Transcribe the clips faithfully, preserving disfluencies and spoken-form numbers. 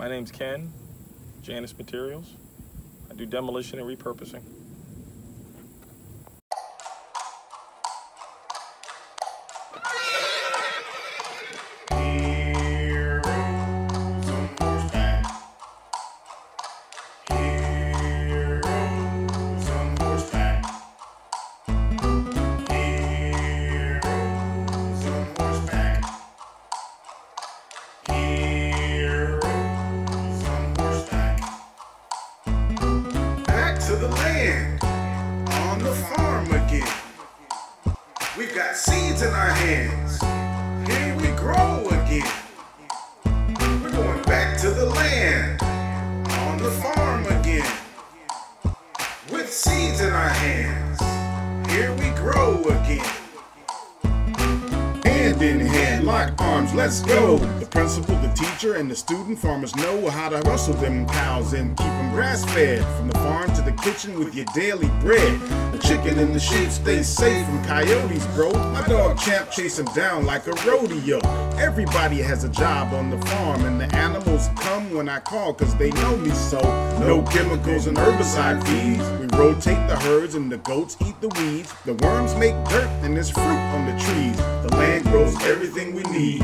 My name's Ken, Janus Materials. I do demolition and repurposing. Seeds in our hands, here we grow again. We're going back to the land, on the farm again. With seeds in our hands, here we grow again. Hand in hand, lock arms, let's go. The principal, the teacher, and the student farmers know how to rustle them cows and keep them grass fed. From the farm to the kitchen with your daily bread. Chicken and the sheep stay safe from coyotes, bro. My dog Champ chase them down like a rodeo. Everybody has a job on the farm, and the animals come when I call, cause they know me so. No chemicals and herbicide feeds. We rotate the herds and the goats eat the weeds. The worms make dirt and there's fruit on the trees. The land grows everything we need.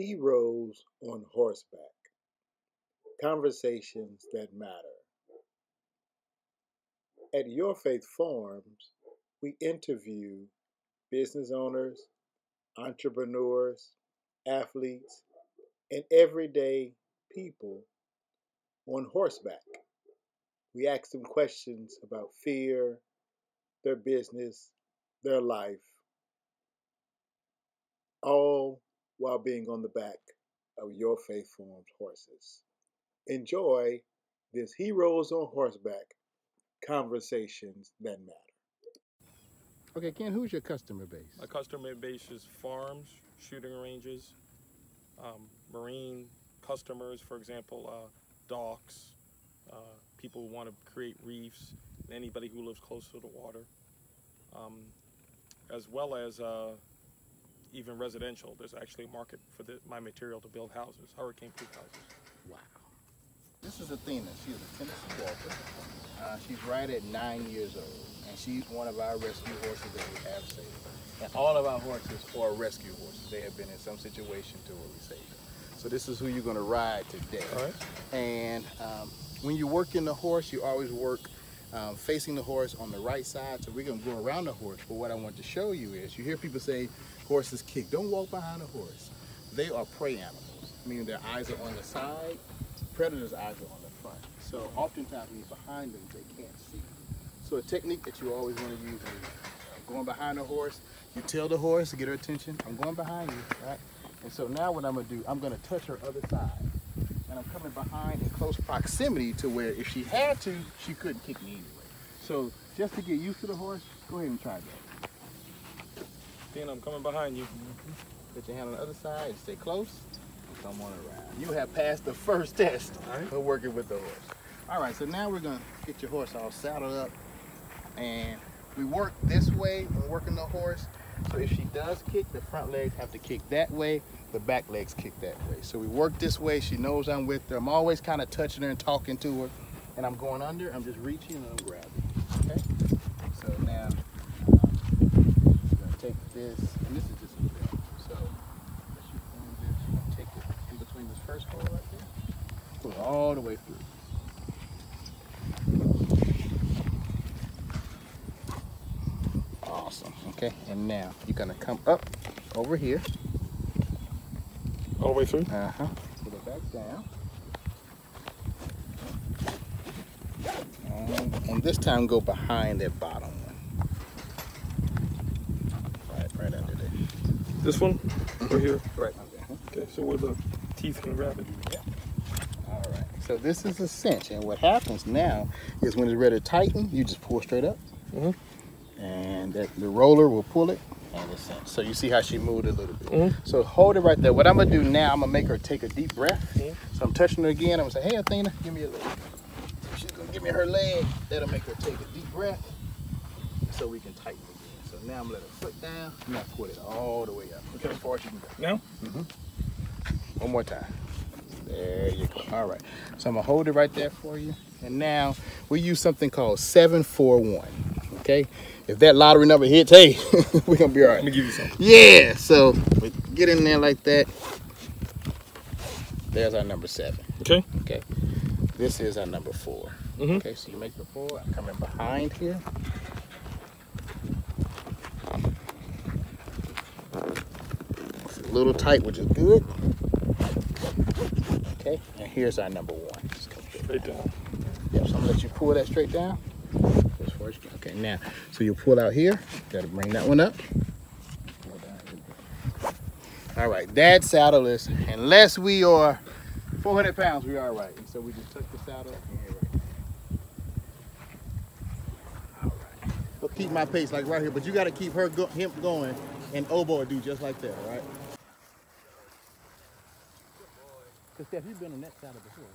Heroes on Horseback, conversations that matter. At Your Faith Farms, we interview business owners, entrepreneurs, athletes, and everyday people on horseback. We ask them questions about fear, their business, their life, all while being on the back of Your Faith Farms horses. Enjoy this Heroes on Horseback, conversations that matter. Okay, Ken, who's your customer base? My customer base is farms, shooting ranges, um, marine customers, for example, uh, docks, uh, people who want to create reefs, anybody who lives close to the water, um, as well as uh, even residential. There's actually a market for the, my material to build houses, hurricane-proof houses. Wow. This is Athena. She's a Tennessee Walker. Uh, she's right at nine years old, and she's one of our rescue horses that we have saved. And all of our horses are rescue horses. They have been in some situation to where we save them. So this is who you're going to ride today. All right. And um, when you work in the horse, you always work Um, facing the horse on the right side, so we're going to go around the horse. But what I want to show you is, you hear people say horses kick. Don't walk behind a horse. They are prey animals, meaning their eyes are on the side, predators' eyes are on the front. So oftentimes when you're behind them, they can't see. So a technique that you always want to use when you're going behind a horse, you tell the horse to get her attention, I'm going behind you, right? And so now what I'm going to do, I'm going to touch her other side. And I'm coming behind in close proximity to where if she had to, she couldn't kick me anyway. So just to get used to the horse, go ahead and try that. Then I'm coming behind you. Mm-hmm. Put your hand on the other side and stay close. Come on around. You have passed the first test. All right. We're working with the horse. All right, so now we're going to get your horse all saddled up. And we work this way when working the horse. So if she does kick, the front legs have to kick that way, the back legs kick that way. So we work this way, she knows I'm with her. I'm always kind of touching her and talking to her. And I'm going under, I'm just reaching and I'm grabbing. Okay? So now, um, I'm gonna take this, and this is just a grab. So, you're gonna take it in between this first hole right there, pull it all the way through. Awesome, okay, and now you're gonna come up over here. All the way through? Uh-huh. Put it back down. And, and this time go behind that bottom one. Right, right under there. This one? Right here? Right under there. Okay, so where the teeth can grab it. Yeah. All right, So this is a cinch, and what happens now is when it's ready to tighten, you just pull straight up, mm-hmm. and that, the roller will pull it, and it's cinch. So you see how she moved a little bit. Mm-hmm. So hold it right there. What I'm gonna do now, I'm gonna make her take a deep breath. Mm-hmm. So I'm touching her again. I'm gonna say, hey, Athena, give me a leg. She's gonna give me her leg. That'll make her take a deep breath, so we can tighten again. So now I'm gonna let her foot down. I'm gonna pull it all the way up. Look okay. how far she can go. No. Mm-hmm. One more time. There you go. All right. So I'm going to hold it right there for you. And now we use something called seven four one. Okay? If that lottery number hits, hey, we're going to be all right. Let me give you something. Yeah. So we get in there like that. There's our number seven. Okay. Okay. This is our number four. Mm-hmm. Okay. So you make the four. I'm coming behind here. It's a little tight, which is good. Okay, and here's our number one. Just come straight down. down. Yep, so I'm gonna let you pull that straight down. As far as you can. Okay, now, so you'll pull out here. Gotta bring that one up. All right, that saddle is, unless we are four hundred pounds, we are right. And so we just tuck the saddle up and right. All right. We'll keep my pace like right here, but you gotta keep her go him going and oboe do just like that, all right? Because, Steph, you've been on that side of the hill,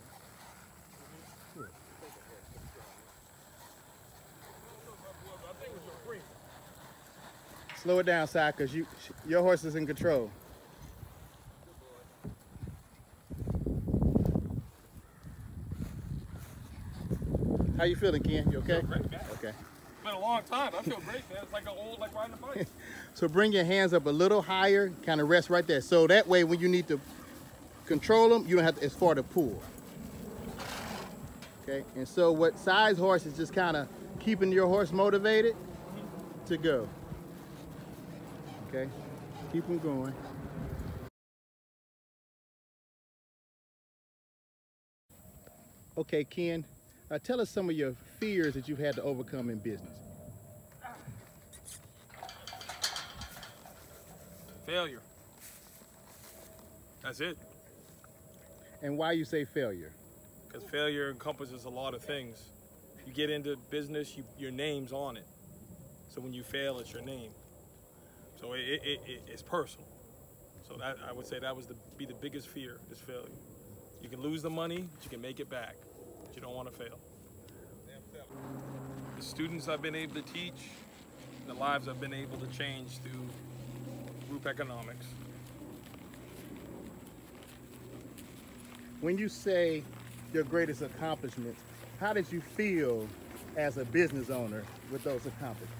right? Sure. Slow it down, Si, because you, your horse is in control. How you feeling, Ken? You okay? Great, okay. It's been a long time. I feel great, man. It's like an old, like riding a bike. So bring your hands up a little higher, kind of rest right there. So that way, when you need to control them, you don't have to, as far to pull. Okay, and so what size horse is just kind of keeping your horse motivated to go. Okay, keep them going. Okay, Ken, uh, tell us some of your fears that you've had to overcome in business. Failure. That's it. And why you say failure? Because failure encompasses a lot of things. You get into business, you, your name's on it. So when you fail, it's your name. So it, it, it, it's personal. So that, I would say that was the, be the biggest fear, is failure. You can lose the money, but you can make it back. But you don't want to fail. The students I've been able to teach, the lives I've been able to change through group economics. When you say your greatest accomplishments, how did you feel as a business owner with those accomplishments?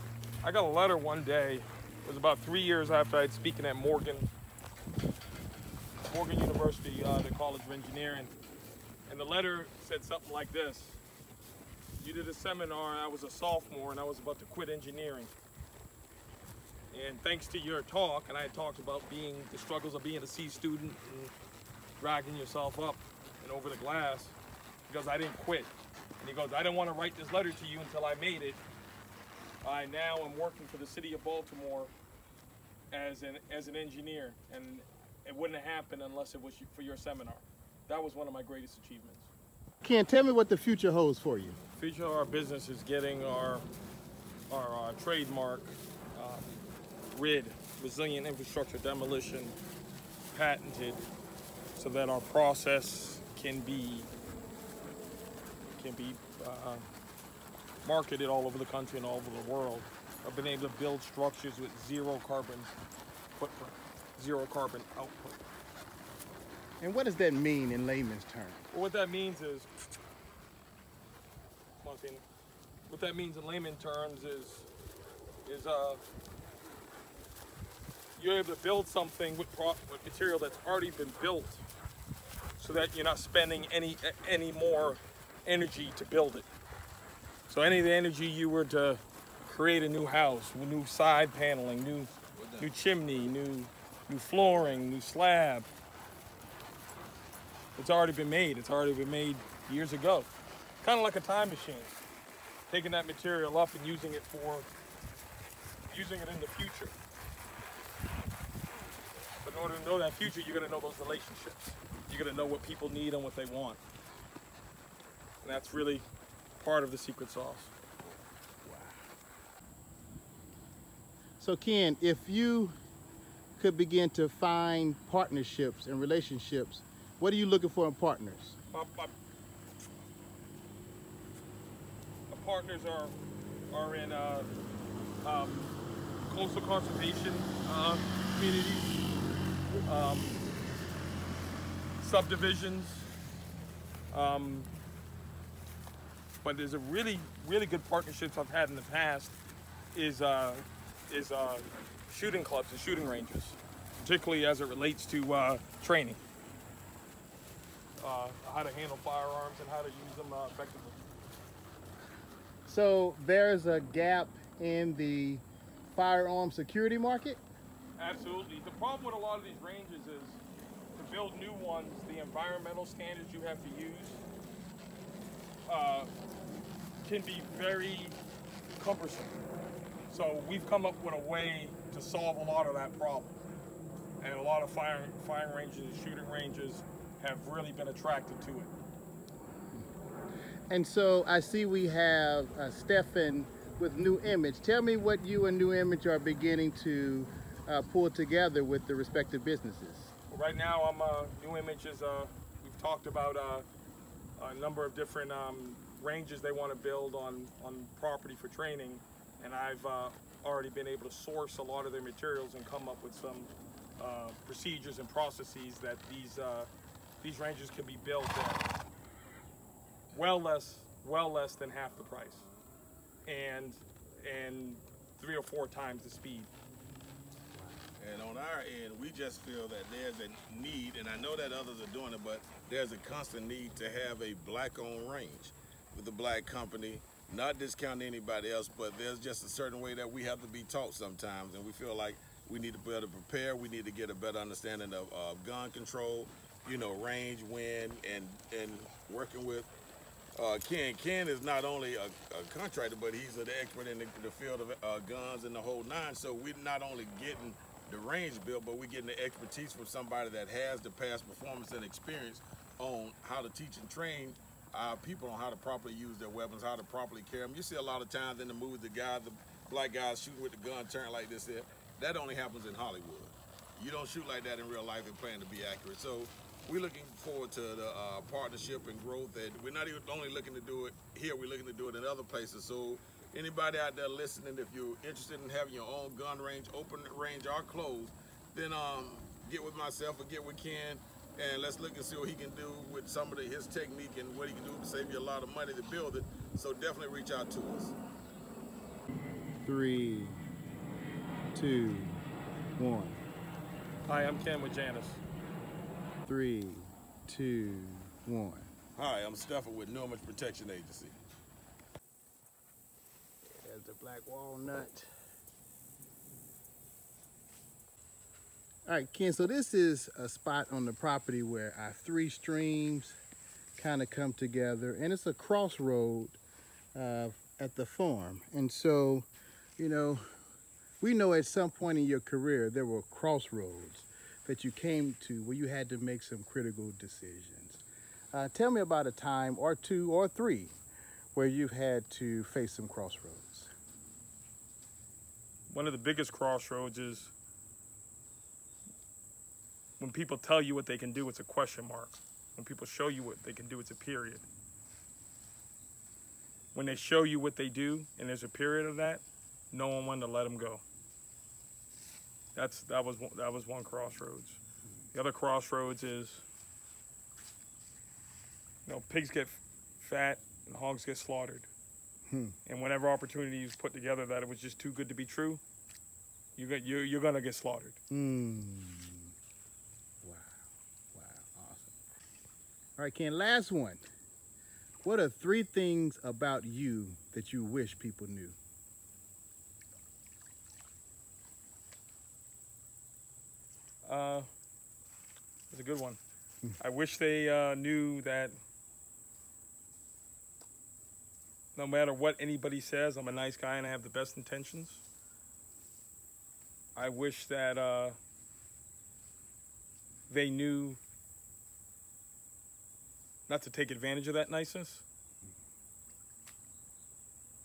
I got a letter one day. It was about three years after I'd speaking at Morgan Morgan University, uh, the College of Engineering. And the letter said something like this. You did a seminar, and I was a sophomore, and I was about to quit engineering. And thanks to your talk, and I had talked about being the struggles of being a C student and dragging yourself up and over the glass, because I didn't quit. And he goes, I didn't want to write this letter to you until I made it. I now am working for the city of Baltimore as an as an engineer, and it wouldn't have happened unless it was for your seminar. That was one of my greatest achievements. Ken, tell me what the future holds for you. The future of our business is getting our, our, our trademark um, R I D, Resilient Infrastructure Demolition, patented, so that our process can be can be uh, marketed all over the country and all over the world. I've been able to build structures with zero carbon footprint, zero carbon output. And what does that mean in layman's terms? Well, what that means is, what that means in layman's terms is is uh, you're able to build something with, pro with material that's already been built, so that you're not spending any any more energy to build it. So any of the energy you were to create a new house, new side paneling, new new chimney, new new flooring, new slab, it's already been made. It's already been made years ago. Kind of like a time machine, taking that material up and using it for using it in the future. But in order to know that future, you're gonna know those relationships. You're gonna know what people need and what they want. And that's really part of the secret sauce. Wow. So Ken, if you could begin to find partnerships and relationships, what are you looking for in partners? My, my, my partners are are in uh, um, coastal conservation uh, communities, um, subdivisions. Um, but there's a really, really good partnerships I've had in the past is uh, is uh, shooting clubs and shooting ranges, particularly as it relates to uh, training, uh, how to handle firearms and how to use them uh, effectively. So there's a gap in the firearm security market? Absolutely. The problem with a lot of these ranges is to build new ones, the environmental standards you have to use uh, can be very cumbersome. So we've come up with a way to solve a lot of that problem. And a lot of firing, firing ranges and shooting ranges have really been attracted to it. And so I see we have uh, Steffen with New Image. Tell me what you and New Image are beginning to uh, pull together with the respective businesses. Well, right now, I'm uh, New Image is uh, we've talked about uh, a number of different um, ranges they want to build on on property for training, and I've uh, already been able to source a lot of their materials and come up with some uh, procedures and processes that these uh, these ranges can be built at well less, well less than half the price, and and three or four times the speed. And on our end, we just feel that there's a need, and I know that others are doing it, but there's a constant need to have a black-owned range with a black company, not discounting anybody else, but there's just a certain way that we have to be taught sometimes, and we feel like we need to better prepare, we need to get a better understanding of uh, gun control, you know, range, wind, and, and working with Uh, Ken. Ken is not only a, a contractor, but he's an expert in the, the field of uh, guns and the whole nine. So we're not only getting the range built, but we're getting the expertise from somebody that has the past performance and experience on how to teach and train our people on how to properly use their weapons, how to properly carry them. You see a lot of times in the movies, the guy, the black guys shooting with the gun, turn like this. Here. That only happens in Hollywood. You don't shoot like that in real life and plan to be accurate. So we're looking forward to the uh, partnership and growth. That we're not even only looking to do it here, we're looking to do it in other places. So anybody out there listening, if you're interested in having your own gun range, open range or closed, then um, get with myself or get with Ken, and let's look and see what he can do with some of the, his technique and what he can do to save you a lot of money to build it. So definitely reach out to us. Three, two, one. Hi, I'm Ken with Janus. Three, two, one. Hi, I'm Steffen with Norma's Protection Agency. There's the black walnut. All right, Ken, so this is a spot on the property where our three streams kind of come together, and it's a crossroad uh, at the farm. And so, you know, we know at some point in your career there were crossroads that you came to where you had to make some critical decisions. Uh, tell me about a time or two or three where you've had to face some crossroads. One of the biggest crossroads is when people tell you what they can do, it's a question mark. When people show you what they can do, it's a period. When they show you what they do and there's a period of that, no one wanted to let them go. That's, that was, that was one crossroads. The other crossroads is, you know, pigs get fat and hogs get slaughtered. Hmm. And whenever opportunity was put together that it was just too good to be true, you got, you, you're going to get slaughtered. Hmm. Wow. Wow. Awesome. All right, Ken, last one. What are three things about you that you wish people knew? Uh, that's a good one. I wish they uh, knew that no matter what anybody says, I'm a nice guy and I have the best intentions. I wish that uh, they knew not to take advantage of that niceness,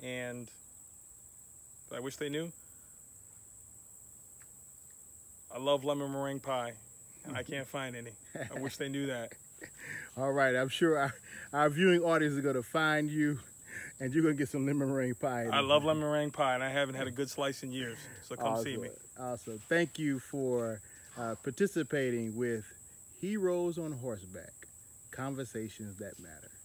and I wish they knew. I love lemon meringue pie, and I can't find any. I wish they knew that. All right, I'm sure our, our viewing audience is going to find you, and you're going to get some lemon meringue pie. I love lemon meringue pie, and I haven't had a good slice in years, so come awesome. see me. Awesome. Thank you for uh, participating with Heroes on Horseback, Conversations That Matter.